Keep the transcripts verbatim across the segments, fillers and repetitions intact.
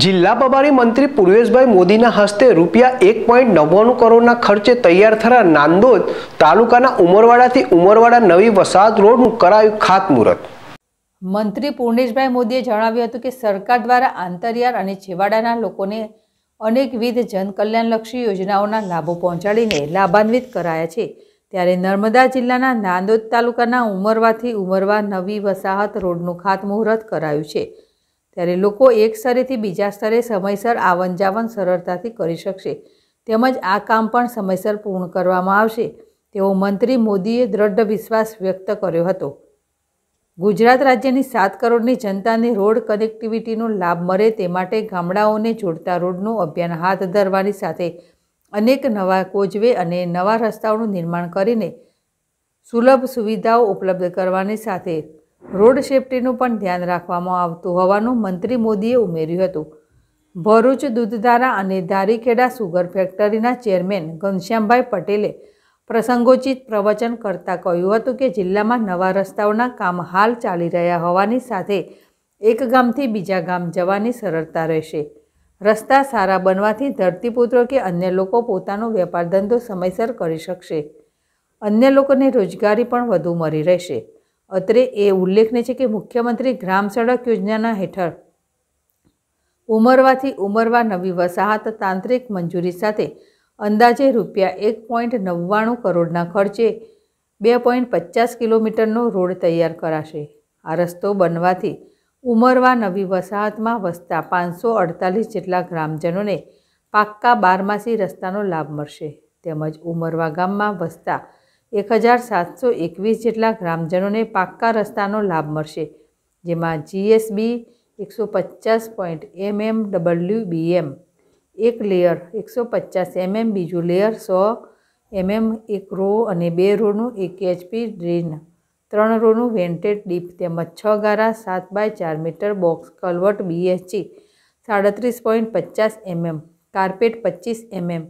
जिला प्रभारी मंत्री पूर्वेशभाई मोदीना हस्ते रूपिया एक पॉइंट नव्वाणु करोड़ खर्चे तैयार थरा नांदोद तालुकाना उमरवाडाथी उमरवाडा नवी वसाहत रोडनुं करायुं खातमुहूर्त। मंत्री पूर्णेशभाई मोदीए जणाव्युं हतुं के सरकार द्वारा आंतरियाळ अने छेवाडाना लोकोने अनेकविध जनकल्याणलक्षी योजनाओना लाभो पहोंचाडीने लाभान्वित कराया छे, त्यारे नर्मदा जिल्लाना नांदोद तालुकाना उमरवाथी उमरवा नवी वसाहत रोडनुं खातमुहूर्त करायुं छे, त्यारे लोको एक स्तरेथी बीजा स्तरे समयसर आवन जावन सरळताथी करी शकशे तेमज आ काम पण समयसर पूर्ण करवामां आवशे तेवो मंत्री मोदीए दृढ़ विश्वास व्यक्त कर्यो हतो। गुजरात राज्यनी सात करोड़नी जनताने रोड कनेक्टिविटीनो लाभ मळे ते माटे गामडाओने जोड़ता रोडनुं अभियान हाथ धरवानी साथे अनेक नवा कोजवे अने नवा रस्ताओनुं निर्माण करीने सुलभ सुविधाओ उपलब्ध करवानी साथे रोड सेफ्टीनुं पण ध्यान राखवामां आवतुं होवानुं मंत्री मोदीए उमेर्युं हतुं। भरूच दूधधारा अने धारीखेड़ा सुगर फेक्टरीना चेरमेन घनश्यामभाई पटेले प्रसंगोचित प्रवचन करता कह्युं हतुं के जिल्लामां नवा रस्ताओना काम हाल चाली रह्या होवानी साथे एक गामथी बीजा गाम जवानी सरळता रहेशे। रस्ता सारा बनवाथी धरतीपुत्रो के अन्य लोको पोतानो वेपार धंधो समयसर करी शकशे, अन्य लोकोने रोजगारी पण वधु मळी रहेशे। अत्रे ए उल्लेखनीय छे के मुख्यमंत्री ग्राम सड़क योजना हेठळ उमरवाथी उमरवा नवी वसाहत तांत्रिक मंजूरी साथे अंदाजे रूपिया एक पॉइंट नव्वाणु करोड़ना खर्चे बे पॉइंट पचास किलोमीटरनो रोड तैयार कराशे। आ रस्तो बनवाथी उमरवा नवी वसाहतमां वसता पांचसो अड़तालीस जेटला ग्रामजनोने पाक्का बारमासी रस्तानो लाभ मळशे તેમજ उमरवा गाममां वसता एक हज़ार सात सौ एकवीस जेटला ग्रामजनों ने पाक्का रस्तानो लाभ मळशे, जेमां जीएसबी एक सौ पचास पॉइंट एम एम डबल्यू बी एम एक लेयर एक सौ पचास एम एम बीजू लेयर सौ एम एम एक रो अने बे रोनु एक एचपी ड्रेन त्रण रोनु वेन्टेड डीप तेमज छ गारा सात बाय चार मीटर बॉक्स कलवर्ट बीएचजी साड़ीस पॉइंट पचास एम एम कार्पेट पच्चीस एम एम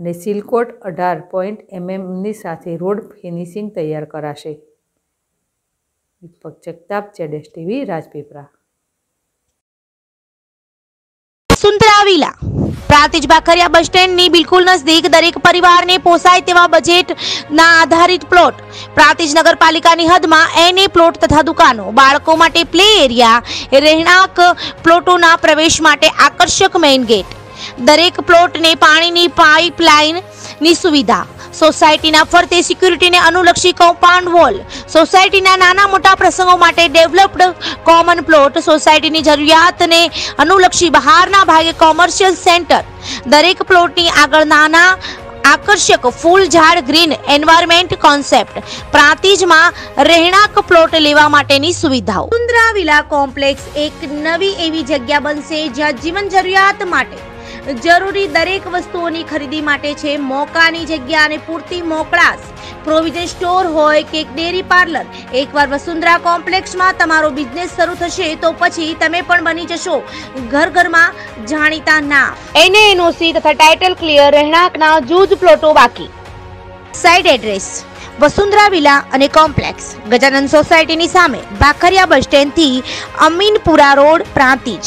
અને સિલકોટ અઢાર પોઈન્ટ એમએમની સાથે રોડ ફિનિશિંગ તૈયાર કરાશે। દીપક જગતાપ, જેડેશ ટીવી, રાજપીપળા। સુંદરાવીલા પ્રાંતિજ ભાખરિયા બસ સ્ટેન્ડની બિલકુલ નજીક દરેક પરિવારને પોસાય તેવા બજેટના આધારિત પ્લોટ પ્રાંતિજ નગરપાલિકાની હદમાં એને પ્લોટ તથા દુકાનો બાળકો માટે પ્લે એરિયા રહેણાંક પ્લોટોના પ્રવેશ માટે આકર્ષક મેઇન ગેટ दरेक प्लॉट ने पानी नी पाइपलाइन नी सुविधा सोसायटी ना फरते सिक्योरिटी ने अनुलक्षी कॉम्पाउंड वॉल सोसायटी ना नाना मोटा प्रसंगों माटे डेवलप्ड कॉमन प्लॉट सोसायटी नी जरूरियात ने अनुलक्षी बहारना भागे कॉमर्शियल सेंटर दरेक प्लॉट नी आगळ नाना आकर्षक फूल झाड़ ग्रीन एनवायरमेंट कॉन्सेप्ट प्रांतिज में रहणांक प्लॉट लेवा माटेनी सुविधाओं सुंदराविला कॉम्प्लेक्स एक नवी एवी जग्या बनशे ज्यां जीवन जरूरियात माटे जरूरी दरेक वस्तुओनी खरीदी माटे छे मोकानी जग्या अने पूरती मोकळास प्रोविजन स्टोर होय के डेरी पार्लर एकवार वसुंधरा कॉम्प्लेक्स में तमारो बिजनेस शुरू थशे तो पछी तमे पण बनी जशो घर घर में जाणीता नाम। एने एनओसी तथा टाइटल क्लियर रहणांकना जूज प्लॉटो बाकी। साइड एड्रेस वसुंधरा विला अने कॉम्प्लेक्स गजानन सोसायटीनी सामे भाखरिया बस स्टेन्ड थी अमीनपुरा रोड प्रांतिज।